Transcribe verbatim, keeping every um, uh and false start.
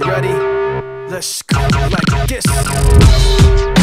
Ready? Let's go like this.